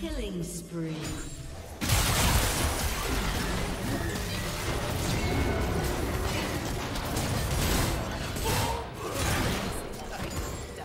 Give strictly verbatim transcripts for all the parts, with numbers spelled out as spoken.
Killing spree. The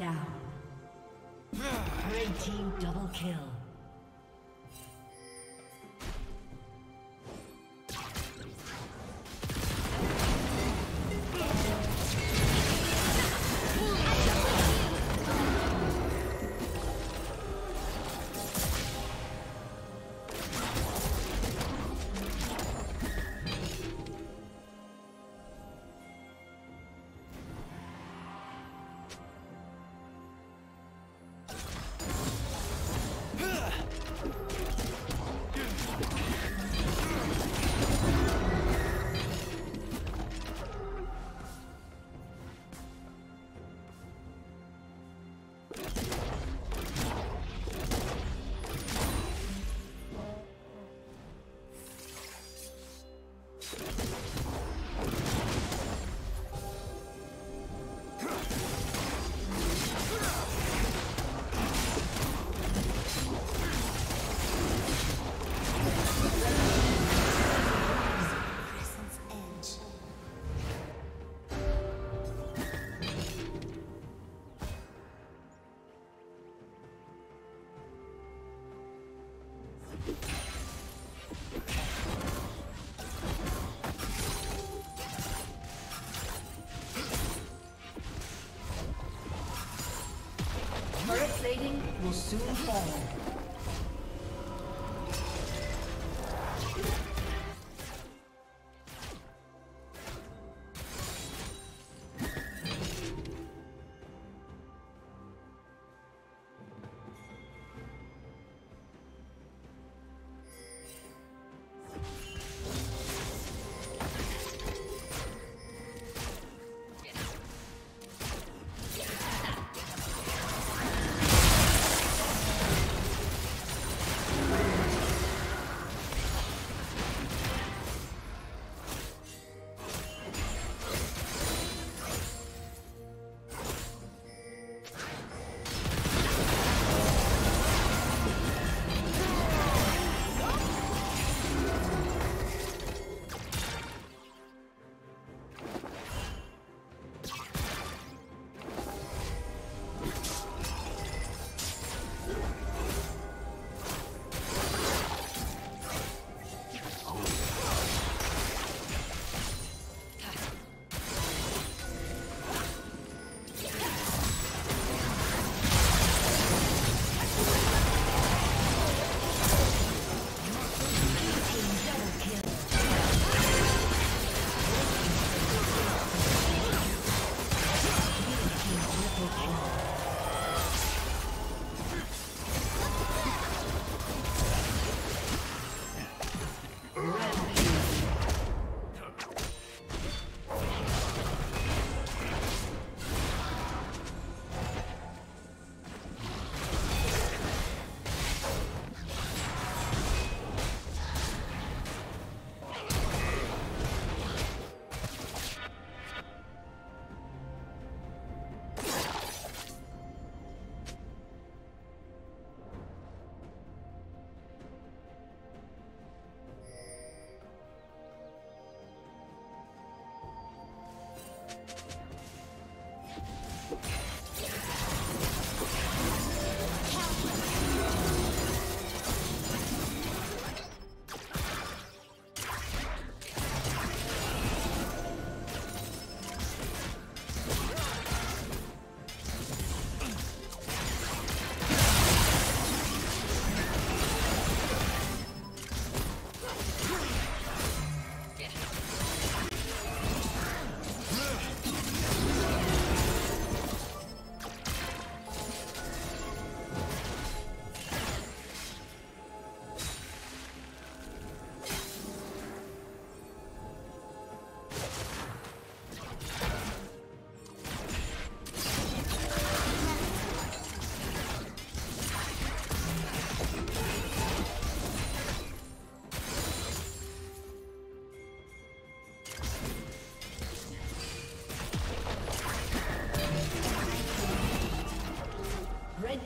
down. Red team double kill. Turret plating will soon fall.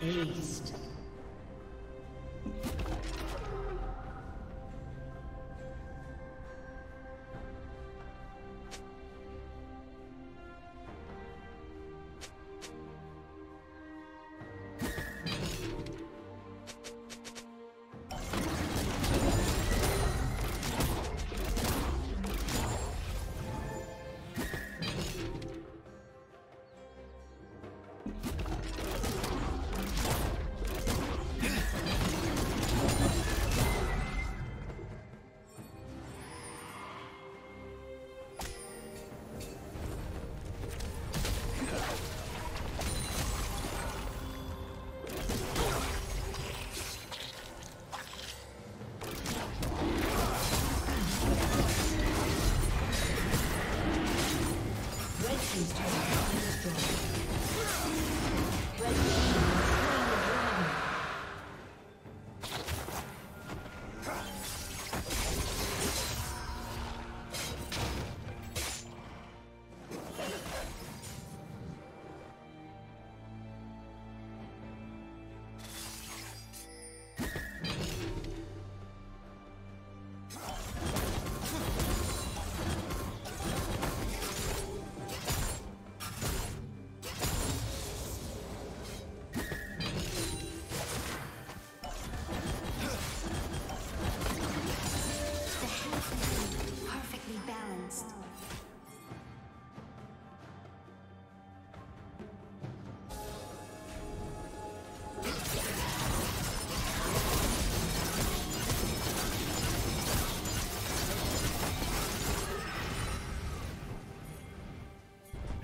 Aced.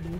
Blue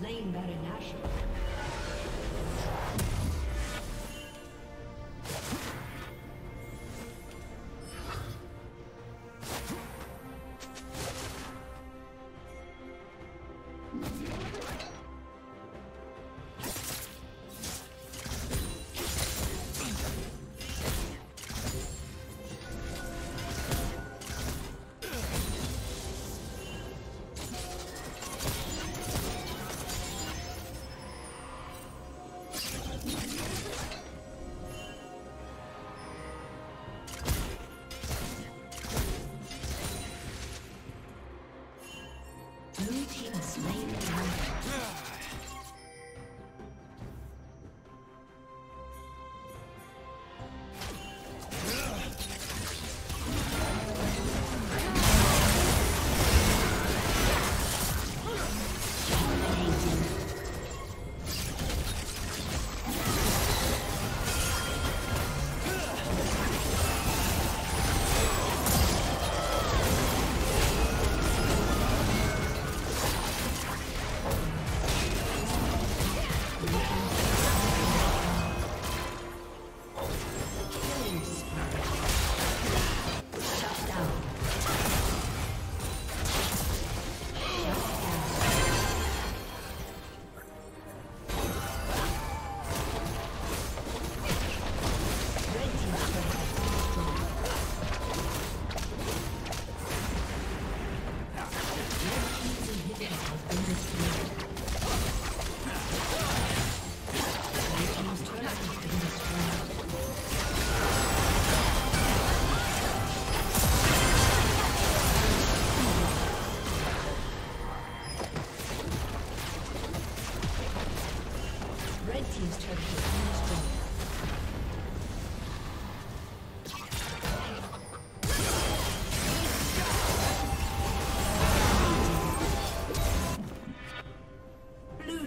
Slain Baron Nashor.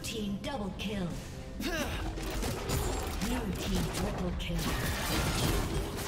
team double kill. Blue team triple kill.